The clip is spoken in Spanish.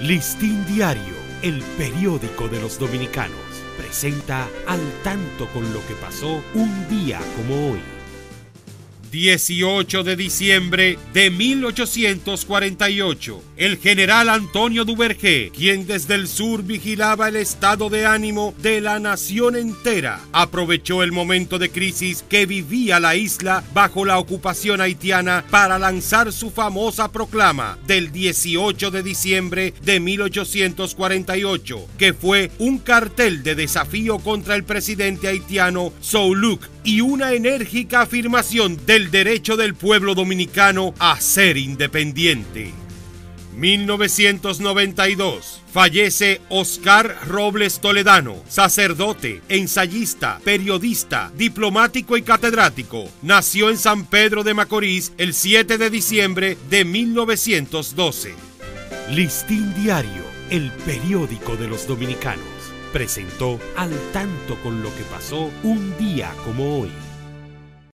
Listín Diario, el periódico de los dominicanos, presenta al tanto con lo que pasó un día como hoy. 18 de diciembre de 1848, el general Antonio Duvergé, quien desde el sur vigilaba el estado de ánimo de la nación entera, aprovechó el momento de crisis que vivía la isla bajo la ocupación haitiana para lanzar su famosa proclama del 18 de diciembre de 1848, que fue un cartel de desafío contra el presidente haitiano Soulouque y una enérgica afirmación del derecho del pueblo dominicano a ser independiente. 1992. Fallece Óscar Robles Toledano, sacerdote, ensayista, periodista, diplomático y catedrático. Nació en San Pedro de Macorís el 7 de diciembre de 1912. Listín Diario, el periódico de los dominicanos, presentó al tanto con lo que pasó un día como hoy.